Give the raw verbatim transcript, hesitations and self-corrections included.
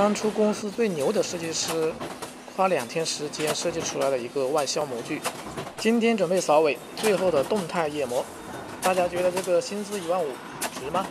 当初公司最牛的设计师花两天时间设计出来了一个外销模具，今天准备扫尾最后的动态液膜。大家觉得这个薪资一万五值吗？